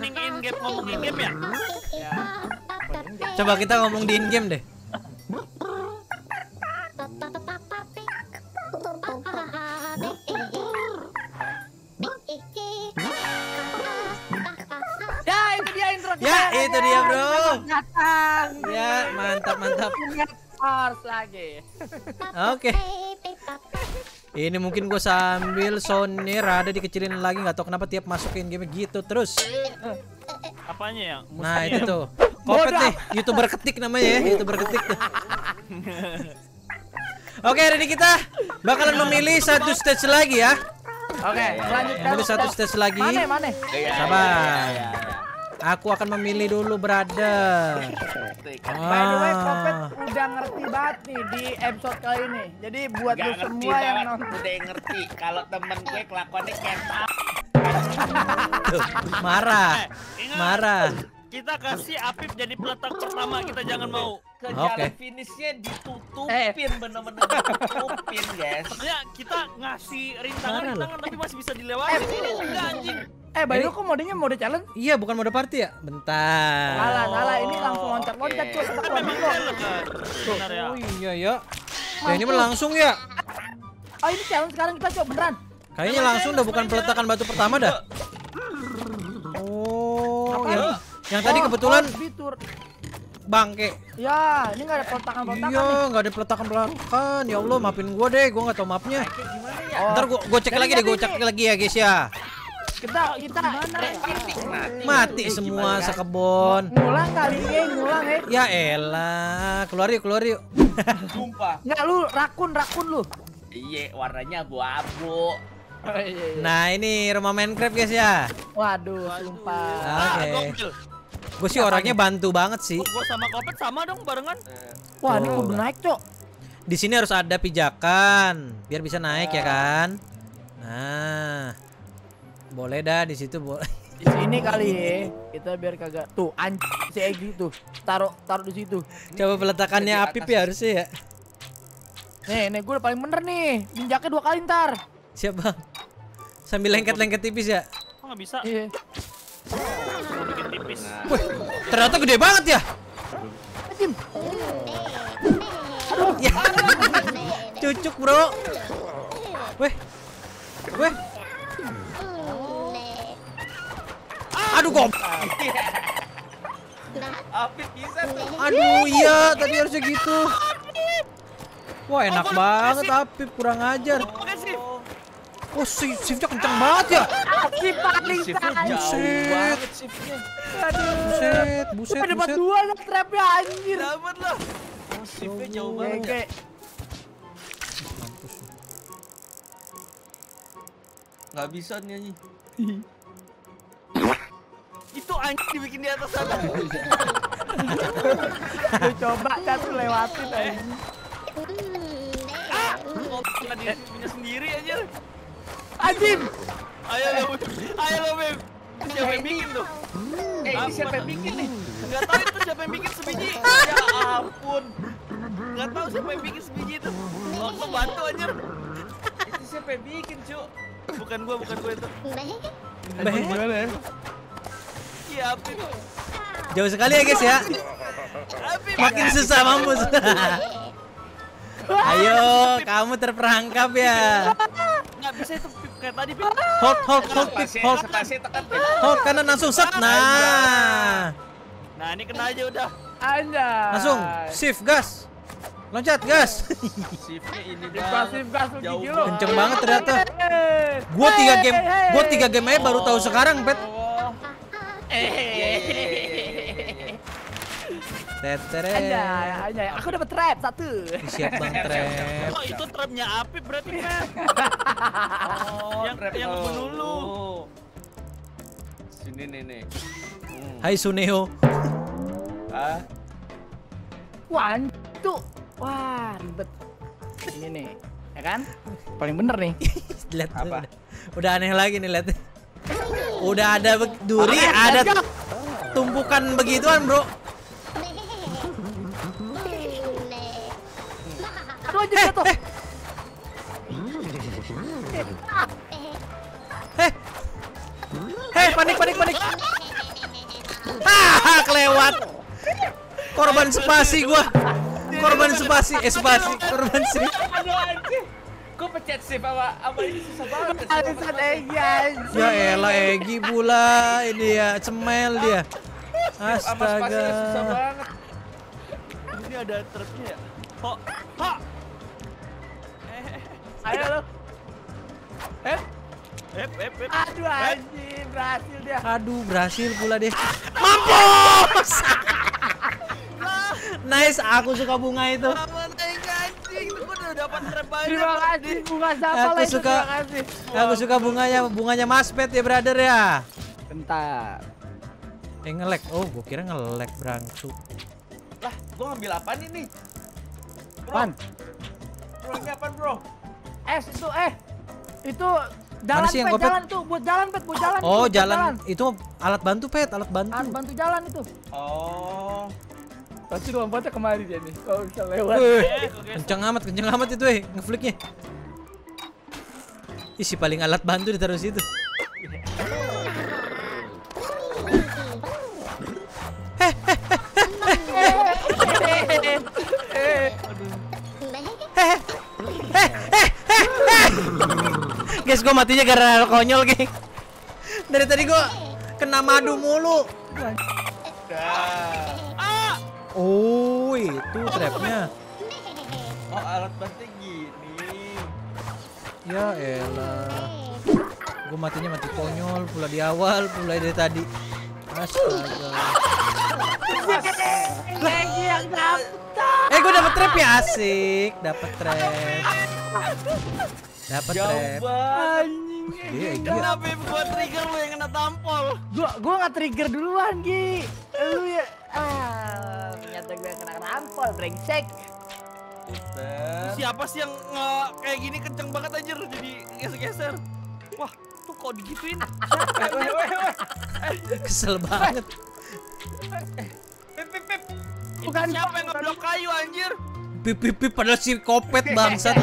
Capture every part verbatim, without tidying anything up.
opening in game, ngomong in game ya? Ya. Coba kita ngomong di in game deh. Ya itu dia intro. Ya itu dia bro. Datang. Ya mantap mantap. Horse lagi. Oke. Okay. Ini mungkin gue sambil sonir ada dikecilin lagi, nggak tau kenapa tiap masukin game gitu terus. Apanya ya? Musuhnya nah itu tuh. Kopet nih, youtuber ketik namanya ya, youtuber ketik. Oke, okay, hari ini kita bakalan memilih satu stage lagi ya. Oke, okay, selanjutnya memilih satu stage lagi. Mana mana? Sabar. Aku akan memilih dulu, brother. Ah. By the way, Kopet udah ngerti banget nih di episode kali ini. Jadi buat lu semua yang nonton udah ngerti kalau temen gue kelakuannya kayak marah. Ingat, marah. Kita kasih Apip jadi peletak pertama, kita jangan mau ke jalan okay. Finishnya ditutupin, bener-bener ditutupin, guys. Sebenarnya kita ngasih rintangan-rintangan tapi masih bisa dilewati. Ini enggak anjing. Eh, by the way, kok modenya mode challenge? Iya, bukan mode party ya? Bentar. Salah, salah. Ini langsung loncat-loncat okay. Tuh. Kan memang challenge. Benar ya? Oh iya, iya. Ya, ini langsung ya? Oh, ini challenge sekarang kita coba beneran. Kayaknya langsung udah bukan peletakan batu pertama dah. Oh, iya. Yang tadi kebetulan bangke. Ya, ini nggak ada peletakan-peletakan. Iya, nggak ada peletakan-peletakan. Ya Allah, maafin gue deh. Gue nggak tahu mapnya. Ntar gue cek lagi deh. Gue cek lagi ya, guys ya. Kita kita mati, mati semua sekebon. Ngulang kali ya, ngulang ya. Ya elah, keluar yuk, keluar yuk. Sumpah. Nggak lu rakun, rakun lu. Iya, warnanya abu-abu. Nah, ini rumah Minecraft guys ya. Waduh, sumpah. Oke. Gue sih orangnya bantu banget sih. Gue sama Kopet sama dong barengan. Wah, ini kudu naik, Cok. Di sini harus ada pijakan biar bisa naik ya kan. Nah. Boleh dah di situ boleh. Di sini kali ya. Kita biar kagak tuh anjing si Egi tuh. Taruh taruh di situ. Coba peletakannya Apip ya harusnya ya. Nih, nih gue udah paling bener nih. Injaknya dua kali ntar. Siap, Bang. Sambil lengket-lengket tipis ya. Kok enggak bisa? Iya. Lengket tipis. Wih, ternyata gede banget ya. Tim. Aduh. Ya. Cucuk, Bro. Wih. Wih. Aduh kok. Aduh iya tadi harusnya gitu. Wah enak banget Apip kurang ajar. Oh shiftnya kenceng banget ya. Apip paling sayang. Buset, buset, buset. Dapat dua lah trapnya anjir. Dapat lah. Shiftnya jauh banget. Gak bisa nyanyi. Itu anjing dibikin di atas sana. Coba satu lewatin aja. Ah, ngomongin dia punya sendiri aja. Ajim. Ayo lo, ayo lo Beb. Siapa yang bikin tuh? Eh, ini siapa yang bikin nih? Enggak tahu itu siapa yang bikin sebiji. Ya ampun. Enggak tahu siapa yang bikin sebiji itu. Mau lo bantu aja. Itu siapa yang bikin, Cuk? Bukan gua, bukan gua itu. Mbah. Mbah. Jauh sekali ya guys ya. Makin susah mampus. Ayo, kamu terperangkap ya. Enggak bisa itu kayak tadi. Hold, hold, hold, hold. Hold kanan langsung set. Nah. Nah, ini kena aja udah. Anjay. Langsung shift gas. Loncat gas. Shiftnya ini pasif gas gigi lo. Kenceng banget ternyata. Gua tiga game, gua tiga game aja baru tahu sekarang, Pet. Tetere. Ada, ada. Aku dapat trap satu. Siap bang trap. Oh itu trapnya Apip berarti kan? Oh, yang trap yang bunuh lu. Sini nenek. Hai Suneo. Ah. Wah itu, wah ribet. Ini nih, ya kan? Paling bener nih. Lihat apa? Udah aneh lagi nih lihat. Udah ada duri, ada tumpukan begituan, Bro. Aduh, aja jatuh. Heh. Heh, panik panik panik. korban spasi gua. Korban spasi, eh spasi, korban sih. Aduh anjir. Gua pencet sih bawa apa ini susah banget. Alisan Egi anjir. Ya elah Egi pula ini ya, cemel dia. Astaga. Susah banget. Ini ada truknya ya? Ho, ho. Eh, ayo lo. Eh. Ep, ep, ep. Aduh anjir, berhasil dia. Aduh, berhasil pula deh. Mampus. Nice, aku suka bunga itu. Terima kasih bunga siapa lagi? Aku suka bunganya, bunganya Mas Pet ya, brother ya. Bentar. Eh nge-lag. Oh, gua kira nge-lag berangsur. Lah, gua ngambil apaan ini? Apaan? Bro, ini apaan, bro? Es itu eh. Itu jalan sih, Pet, jalan tuh, buat jalan Pet, buat jalan. Oh, itu, jalan. jalan itu alat bantu Pet, alat bantu. Alat bantu jalan itu. Oh. Pasti lompatnya kemari dia nih, kalau bisa lewat. Kenceng amat, kenceng amat itu eh, ngefliknya. Ih, si paling alat bantu ditaruh situ. Guys, gue matinya karena konyol, geng. Dari tadi gue kena madu mulu. Oh, itu trapnya. Oh, alat bantu gini. Ya elah. Gue matinya mati konyol, pula di awal, pula dari tadi. Astaga. Eh, gue dapet trap ya, asik. Dapet trap. Dapat trap. Anjing. Kenapa gua trigger lu yang kena tampol? Gua gua enggak trigger duluan, Gi. Lu ya ah, ternyata gua kena tampol, brengsek. Siapa sih yang kayak gini kenceng banget anjir jadi geser-geser. Wah, tuh kok digituin. Kesel banget. Pip pip pip. Bukan siapa yang ngeblok kayu anjir. Pip pip pip padahal si kopet bangsat.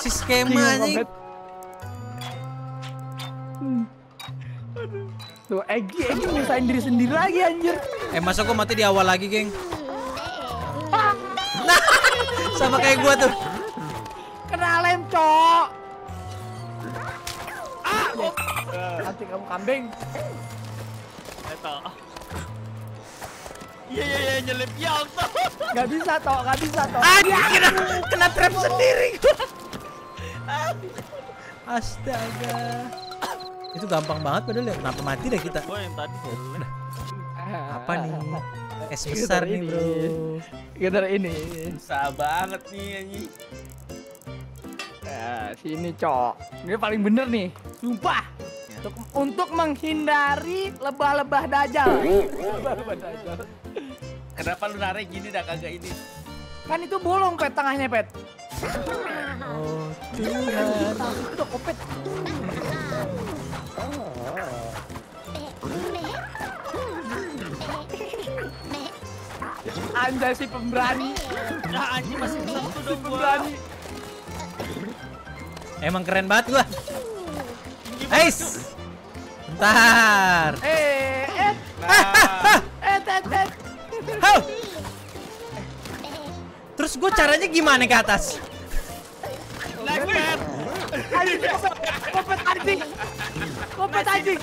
Si skema nih. Tuh, Egi, Egi nyusahin diri sendiri lagi anjir. Eh, masa gua mati di awal lagi, geng? Nah, sama kayak gua tuh. Kena lem, cok. Ah, gua. Nanti kamu kambing. Eta. Iya, iya, iya, nyelip ya, Okto. Gak bisa, toh, gak bisa, toh. Aduh, kena, kena trap sendiri. Astaga. Itu gampang banget padahal ya. Kenapa mati dah kita? Gua yang tadi. Apa nih? Es besar nih, bro. Gitar ini. Susah banget nih anjing. Nah, sini, cok. Ini paling bener nih. Sumpah. Untuk, untuk menghindari lebah-lebah dajal. Lebah-lebah dajal. Kenapa lu narik gini dah kagak ini? Kan itu bolong, Pet, tengahnya, Pet. Oh, Tuhan. Itu kopet. Anda si pemberani. Nah, anjing masih satu dong pemberani. Emang keren banget gua. Eis. Bentar. Eh, eh. Eh, eh, eh. Hau. Terus gue caranya gimana ke atas? Kopet, kopet anjing, kopet anjing.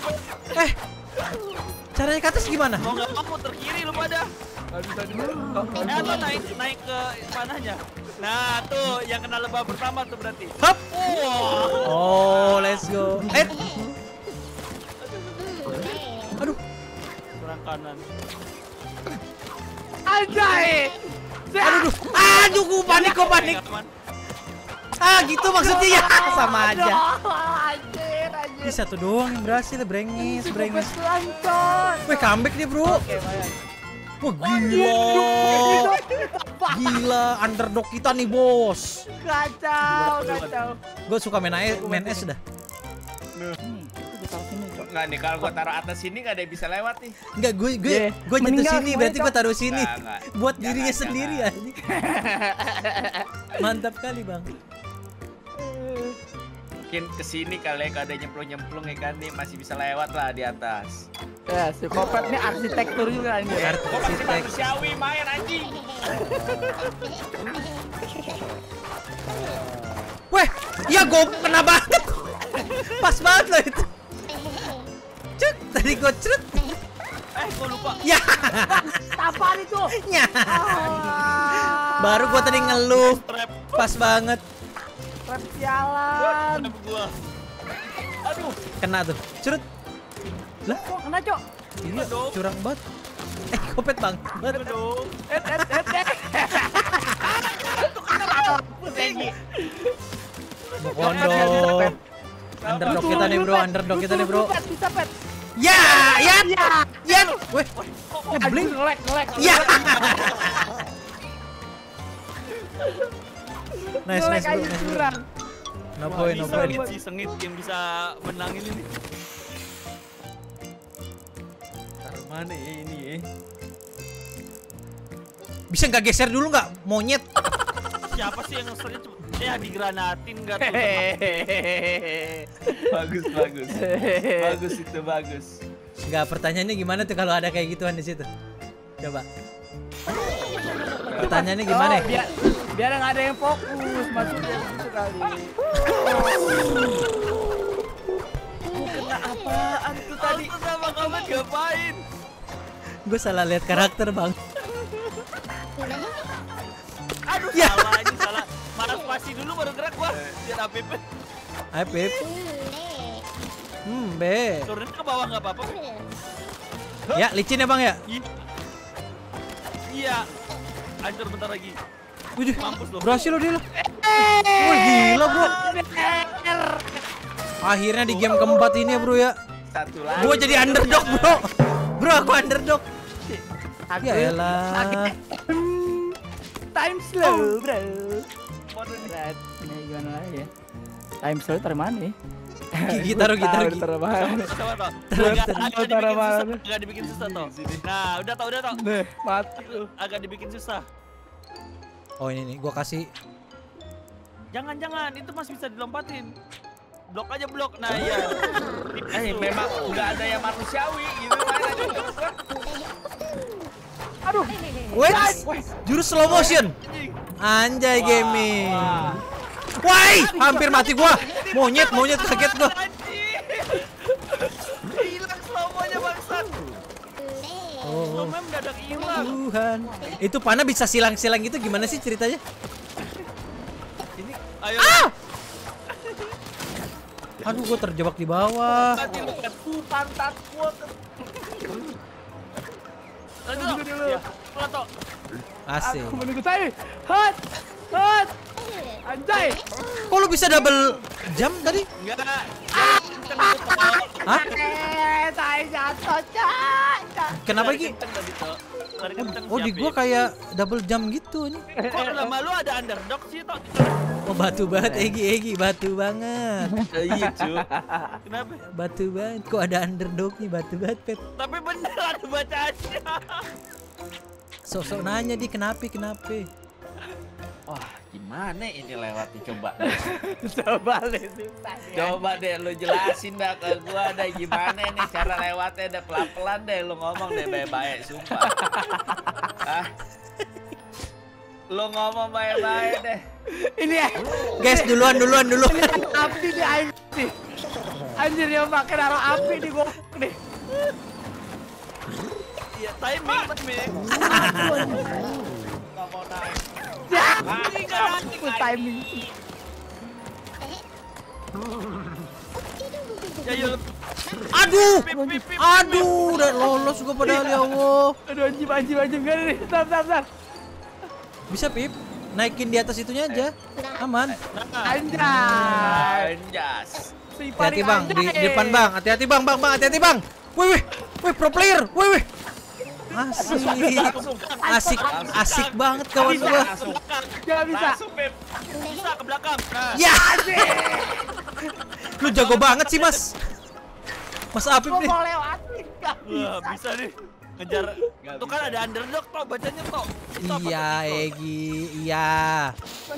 Eh, caranya ke atas gimana? Mau nggak mau puter kiri lu pada. Eh, lo naik naik ke mananya? Nah tuh yang kena lebah pertama tuh berarti. Hop. Oh, let's go. Eh. Aduh. Kurang kanan. Anjay. Aduh, aduh, gue panik, gue panik. Ah, gitu maksudnya ya, sama aja. Ini satu doang yang berhasil, brengis, brengis. Wih, comeback nih, bro. Wah, gila. Gila, underdog kita nih, bos. Kacau, kacau. Gue suka main es dah. Nggak nih, kalau gue taruh atas sini nggak ada yang bisa lewat nih. Nggak, gue gue yeah. gue nyentuh sini, berarti gue taruh sini. Nggak, nggak. Buat jangan, dirinya jangan. sendiri ya. Mantap kali, bang. Mungkin kesini kali nggak ada nyemplung nyemplung ya kan nih, masih bisa lewat lah di atas. Ya, si Popet ini arsitektur juga anjing. Arsitek Siawi main anjing. Weh, iya gua kena banget. Pas banget loh itu. Cuk, tadi gua cret. Eh, gua lupa. Ya. Apaan itu? Ya. Ah. Baru gua tadi ngeluh. Pas banget. Trap sialan. Aduh, kena tuh. Cret. Lah, kok kena, Cok? Ini curang banget. Eh, Kopet bang. Aduh. Et et et. Underdog. Underdog kita nih, Bro. Underdog kita nih, Bro. Ya, ya. Ya. Weh. Ngeblink. Ya. Nice, nice, Bro. No point, no point. Si sengit yang bisa menangin ini. Mana ini? Bisa nggak geser dulu nggak monyet? Siapa sih yang ngesernya cuma ya digranatin nggak tuh? Bagus bagus bagus itu bagus. Nggak, pertanyaannya gimana tuh kalau ada kayak gituan di situ? Coba. Pertanyaannya gimana? Oh, biar biar nggak ada yang fokus maksudnya itu kali. Kena apaan tuh tadi? Aku sama kamu ngapain? Gue salah lihat karakter, Bang. Aduh, ya. Salah ini salah. Marah pasti dulu baru gerak gua. Lihat A P P. A P P. Hmm, be. Turun ke bawah enggak apa-apa. Ya, licin ya, Bang ya? Iya. Anjir bentar lagi. Wih, mampus lu. Berhasil lo dia lo. Wah, gila gua. Akhirnya di game keempat ini ya, Bro ya. Satu lagi. Gua jadi underdog, Bro. Bro, aku underdog. Yaelah. Time slow, Bro. Gimana lagi ya? Time slow termana nih? Gigi taruh, gitar gitar. Agak dibikin susah toh. Nah, udah tau, udah tau. Mati lu. Agak dibikin susah. Oh, ini nih, gua kasih. Jangan, jangan. Itu masih bisa dilompatin. Blok aja blok, nah iya. Eh, memang nggak ada yang manusiawi gitu. Aduh, wait, jurus slow motion. Anjay gaming. Woi, hampir mati gua. Monyet, monyet kaget gua. Hilang slow-nya bangsat. Oh, mendadak hilang. Tuhan. Itu panah bisa silang-silang gitu gimana sih ceritanya? Ini ayo. Aduh, gue terjebak di bawah. Pantat gue. Lanjut dulu. Asik. Aku menunggu saya. Hot, hot. Anjay. Kok lu bisa double jump tadi? Enggak. Hah? Saya jatuh, jatuh. Kenapa lagi? Oh, di gue kayak double jump gitu nih. Kok lama lu ada underdog sih, Tok? Oh, batu banget, Egi, Egi, batu banget. Iya, Cuk. Kenapa? Batu banget, kok ada underdog nih, batu banget, Pet. Tapi bener ada bacaannya. Sosok nanya di kenapa, kenapa. Wah, gimana ini lewatnya, coba. Coba deh, coba deh, lu jelasin dah ke gua deh, gimana nih cara lewatnya deh, pelan-pelan deh, lu ngomong deh, baik-baik, sumpah. Hah? Lu ngomong baik-baik deh. Ini ya. Guys, duluan duluan dulu. Api di anjir. Anjir yang pakai naruh api di gua nih. Iya, timing timing. Enggak mau naik. Ya, ini timing. Aduh. Aduh, udah lolos gua padahal ya Allah. Aduh anjir anjir anjir enggak nih. Tar tar tar. Bisa Pip, naikin di atas itunya aja, aman. Anjay, anjas. Hati-hati bang, di depan bang, hati-hati bang, bang, bang, hati-hati bang. Wih, wih, wih, pro player, wih, wih. Asik, asik, asik banget kawan gua. Gak bisa. Bisa ke belakang. Ya, lu jago banget sih mas, mas Apip nih. Bisa nih. Ngejar itu kan ada underdog toh bacanya toh. Iya Egi, iya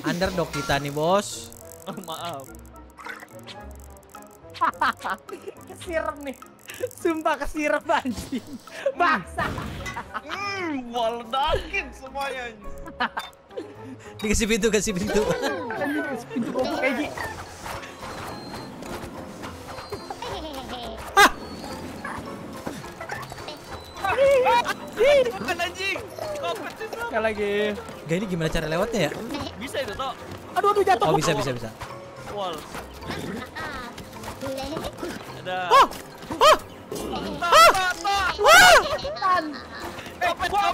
underdog kita nih bos. Maaf. Kesirem nih. Sumpah kesirep anjing. Baksa. Hmm, meledakin semuanya. Dikasih pintu, kasih pintu. Kasih pintu kok kayak gitu. Bukan anjing. Sekali lagi. Gak, ini gimana cara lewatnya ya? Bisa itu toh. Aduh aduh jatuh. Oh bisa bisa bisa. Wall. Ada. Oh. Oh. Oh. Oh.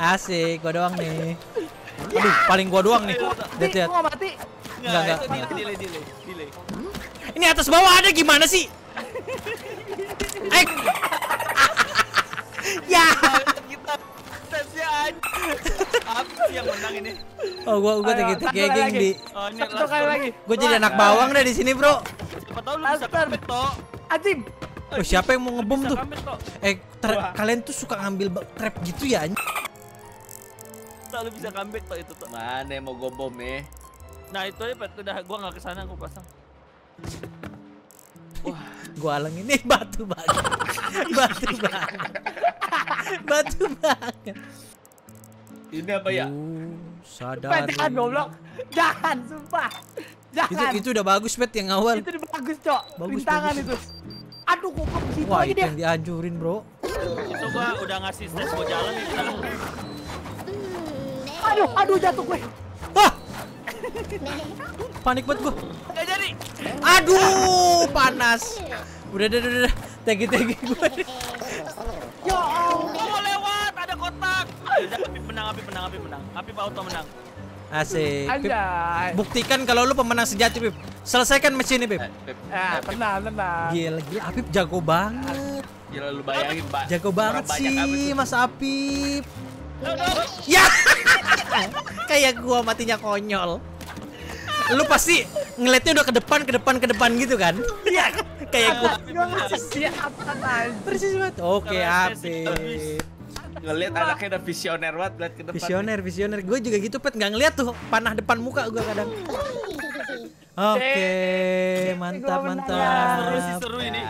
Asik, gua doang nih. Aduh, paling gua doang nih. Lihat. Gua mati. Enggak enggak. Delay delay delay. Ini atas bawah ada gimana sih? Eh. Ya. Kita tesnya apa yang menang ini? Oh, gua gua gitu gegeng di. Oh, ini last kali lagi. Gua jadi anak bawang deh di sini, Bro. Siapa tahu lu bisa kampet, Tok. Ajib. Oh, siapa yang mau ngebom tuh? Eh, kalian tuh suka ngambil trap gitu ya? Lu bisa kampet, Tok itu, Tok. Mana mau gua bom nih? Nah, itu aja udah gua enggak ke sana, gua pasang. Wah, gua alengin nih batu banget. Batu banget. Batu banget. Ini apa ya? Uh, sadar. Jangan goblok. Jangan, sumpah. Jangan. Itu, itu udah bagus, Pet, yang awal. Itu udah bagus, Cok. Rintangan itu. Aduh, kok ke situ lagi dia. Wah, itu yang dianjurin, Bro. Itu gua udah ngasih stres mau jalan ya kita. Aduh, aduh jatuh gue. Wah. Panik banget gua. Enggak jadi. Aduh, panas. Udah, udah, udah, udah. Tegi-tegi gua. Ya Allah, mau lewat, ada kotak. Udah, api menang, api menang, api menang. Api auto menang. Asik. Pip, buktikan kalau lu pemenang sejati, Pip. Selesaikan mesin ini, Pip. Ah, tenang, tenang. Gila, gila, Apip jago banget. Gila, lu bayangin, Pak. Jago banget sih, Mas Apip. Ya. Kayak gua matinya konyol. Lu pasti ngeliatnya udah ke depan, ke depan, ke depan gitu kan? Iya. Kayak gua. Siap banget. Persis banget. Oke, Apip. Ngeliat anaknya udah visioner banget, lihat ke depan. Visioner, visioner. Gue juga gitu, Pet. Nggak ngeliat tuh panah depan muka gua kadang. Oke, mantap, mantap. Seru ini.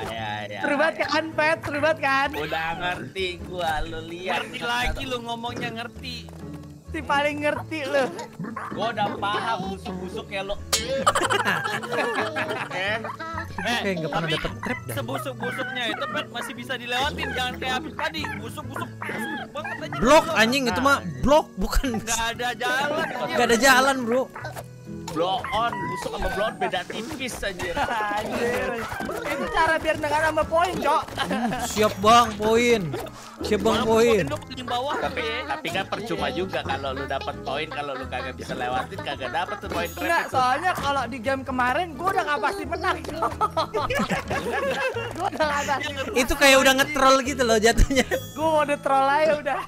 Seru banget kan, Pet? Seru banget kan? Udah ngerti gua, lu lihat. Ngerti lagi lu ngomongnya ngerti. Si paling ngerti lo. Gua udah paham busuk-busuk ya lo. Eh, kayak nggak pernah dapet trap dah. Sebusuk-busuknya itu, Pet, masih bisa dilewatin. Jangan kayak habis tadi, busuk-busuk banget aja. Blok anjing itu mah, blok bukan. Nggak ada jalan. Nggak ada jalan, Bro. Blow on, busuk sama blow on beda tipis anjir. Anjir. Itu cara biar dengar sama poin, Cok. Siap, Bang, poin. Siap, Bang, poin. Tapi tapi kan percuma juga kalau lu dapat poin kalau lu kagak bisa lewatin, kagak dapat tuh poin. Enggak, soalnya kalau di game kemarin gua udah enggak pasti menang. Gua udah ada. Itu kayak udah nge-troll gitu loh jatuhnya. Gua mau nge-troll aja udah.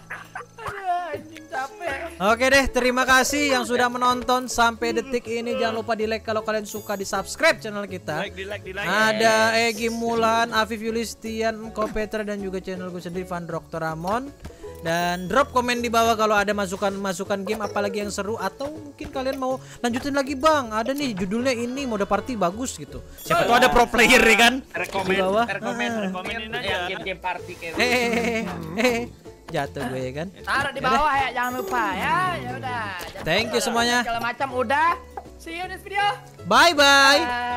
Oke deh, terima kasih yang sudah menonton sampai detik ini. Jangan lupa di like kalau kalian suka, di subscribe channel kita. Like, di like, di like. Ada Egy Mulan, Afif Yulistian, Kopetra, dan juga channel gue sendiri, Van Doktor Ramon. Dan drop komen di bawah kalau ada masukan-masukan game apalagi yang seru, atau mungkin kalian mau lanjutin lagi, Bang. Ada nih judulnya ini, mode party bagus gitu. Siapa tuh ada pro player ya kan? Rekomen, rekomen, rekomenin aja game-game party kayak gitu. Jatuh gue ya kan. Taruh di bawah ya, jangan lupa ya. Ya udah. Thank you semuanya. Segala macam udah. See you next video. Bye bye.